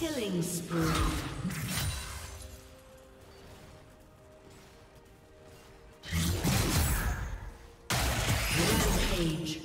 Killing spree. Rampage.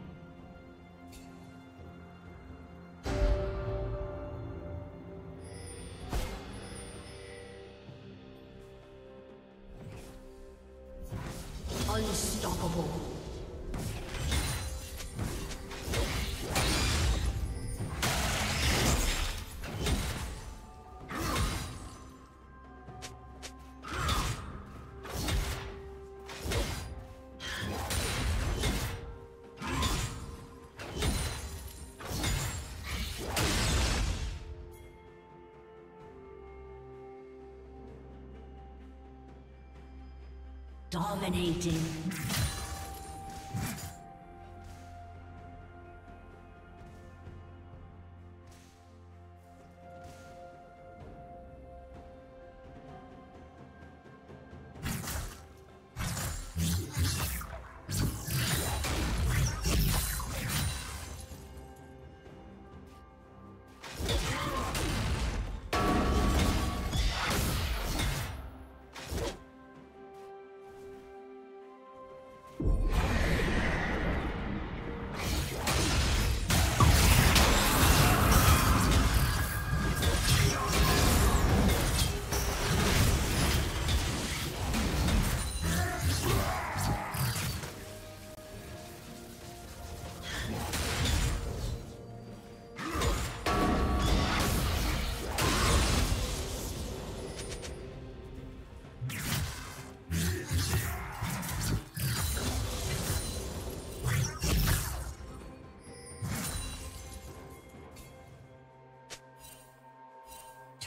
Dominating.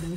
Blue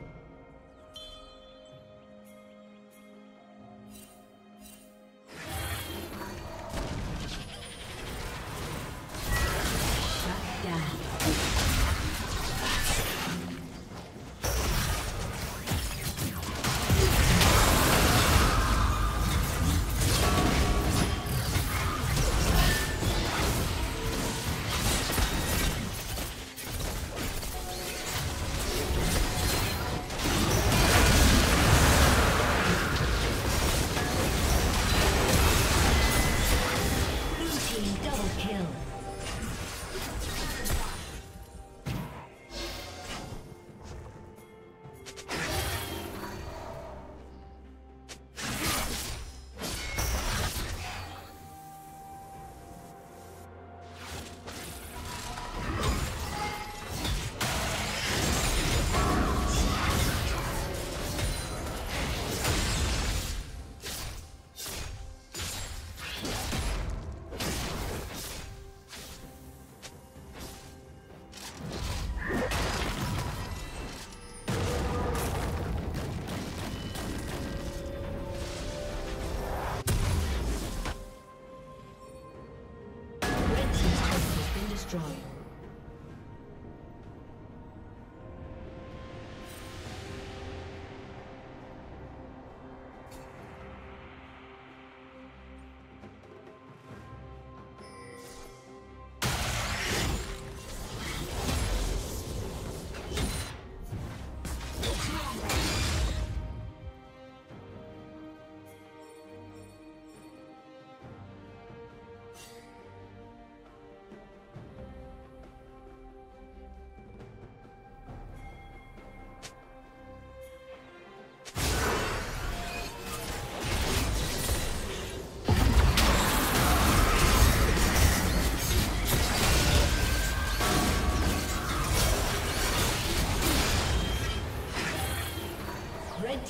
Red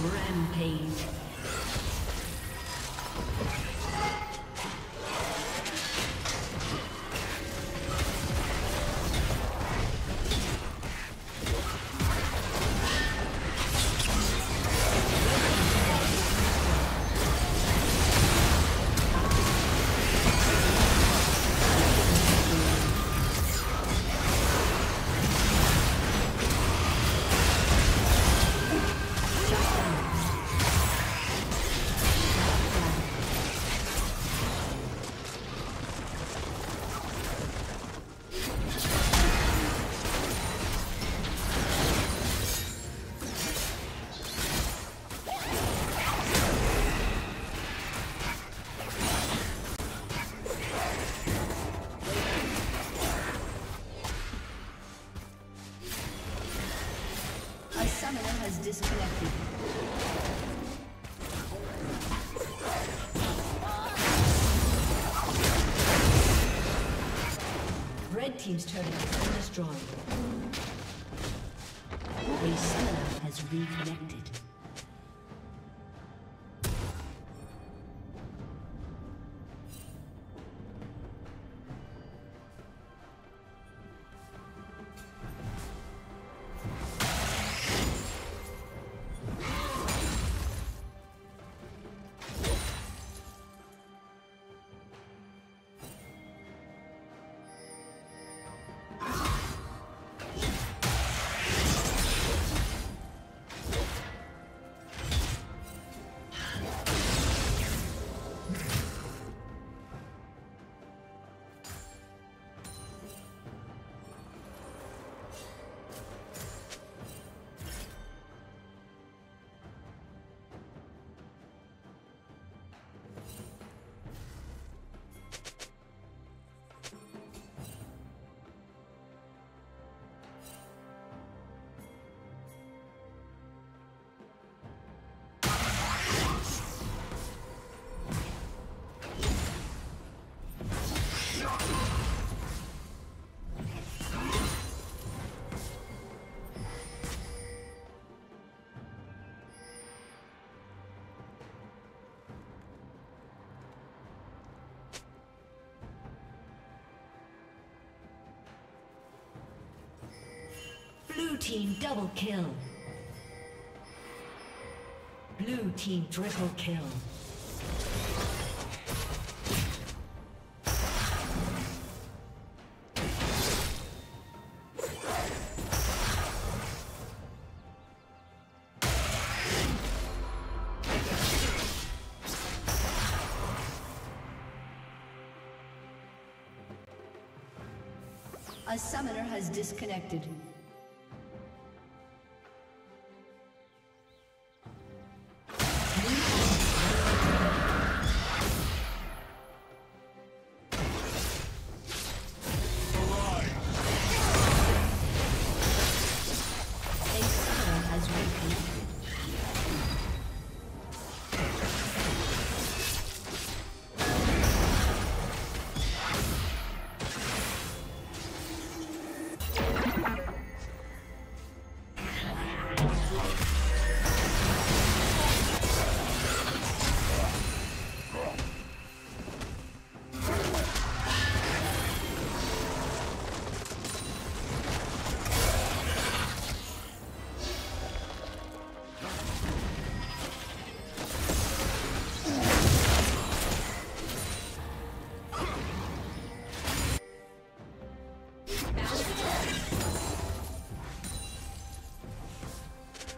Rampage. Disconnected. Red Team's turret has been destroyed. A summoner has reconnected. Blue Team double kill. Blue Team triple kill. A summoner has disconnected.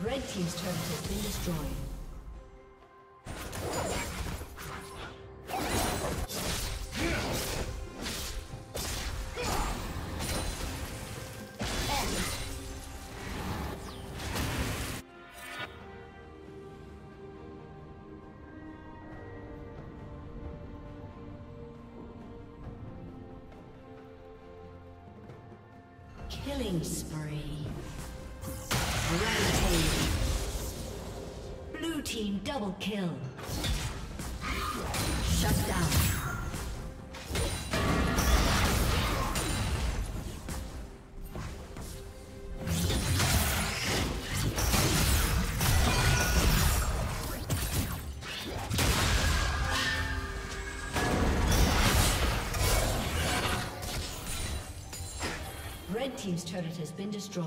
Red Team's turret has been destroyed. Killing spree. Rampage. Blue Team double kill. Red Team's turret has been destroyed.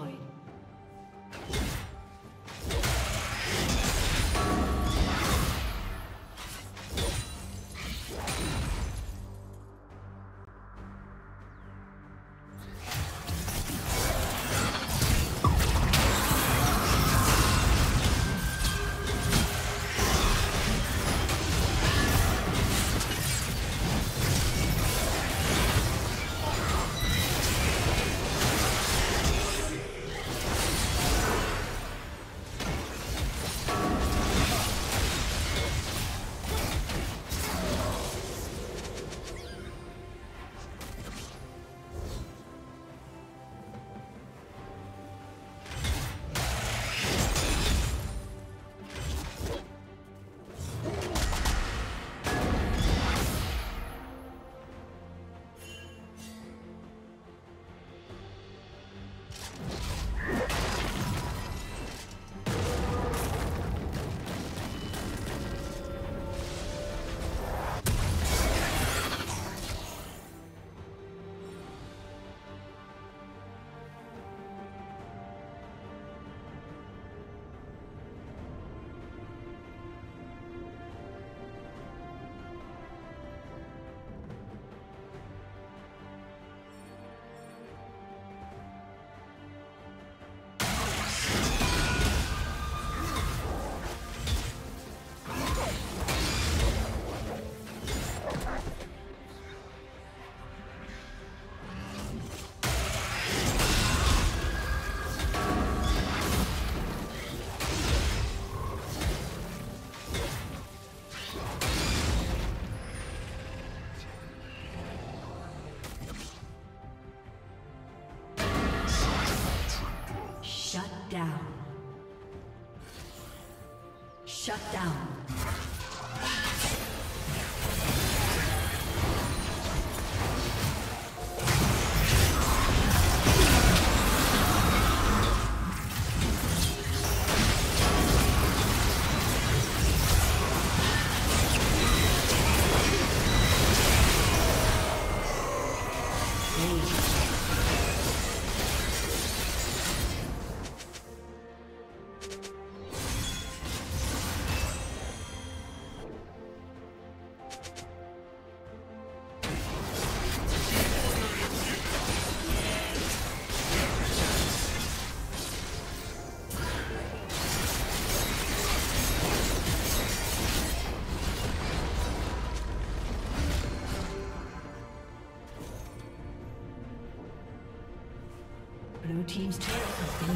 Shut down. Blue Team's turret has been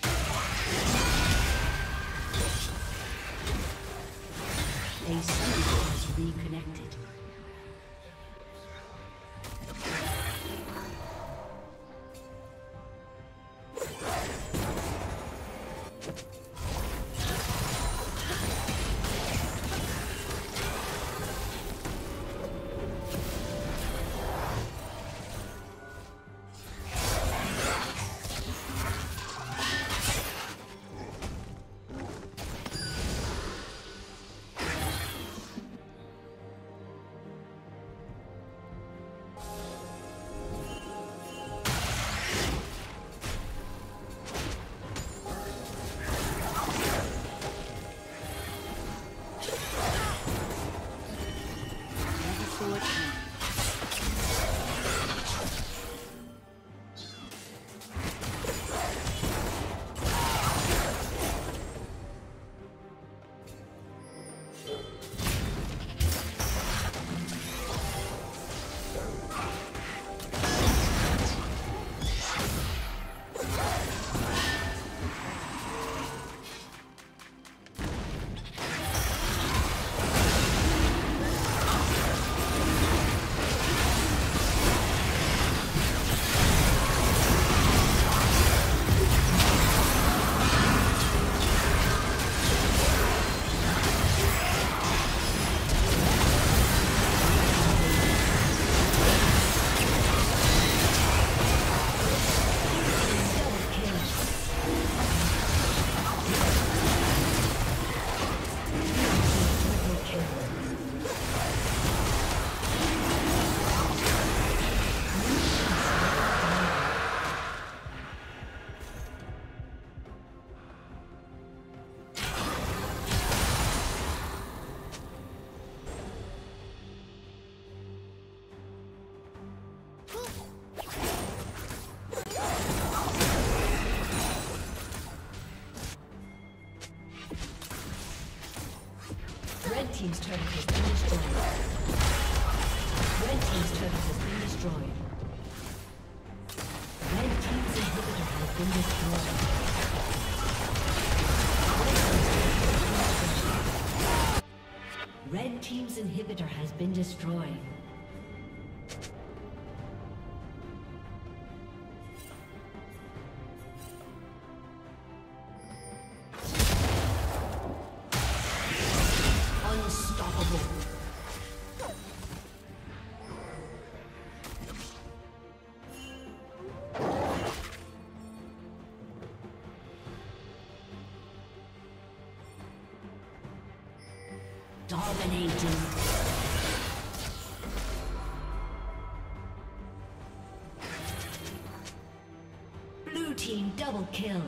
A summoner has reconnected. Team's turret has been destroyed. Red team's turret has been destroyed. Red team's inhibitor has been destroyed. Red team's inhibitor has been destroyed. Dominating. kill.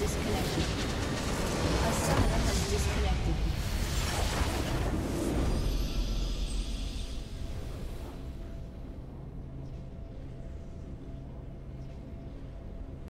Disconnected.